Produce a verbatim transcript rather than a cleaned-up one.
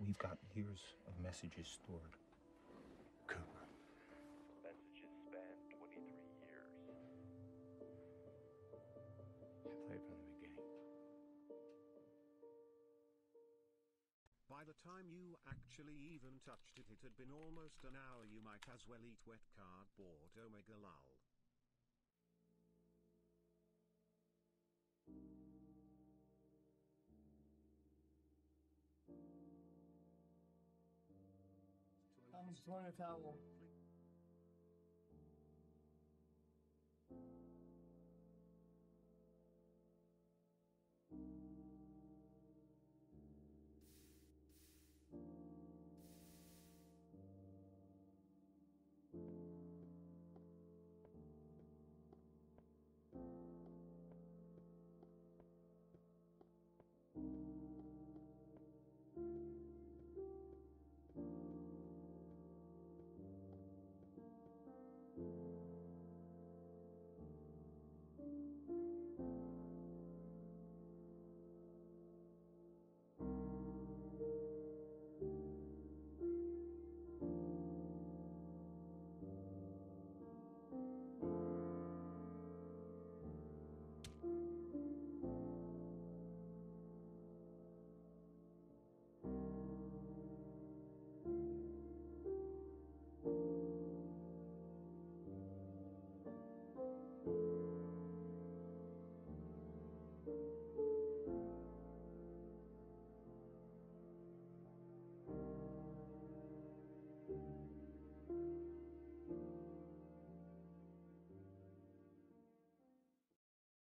We've got years of messages stored. Cooper. Messages span twenty-three years. I played from the beginning. By the time you actually even touched it, it had been almost an hour. You might as well eat wet cardboard. Omega lol. I'm just throwing a towel.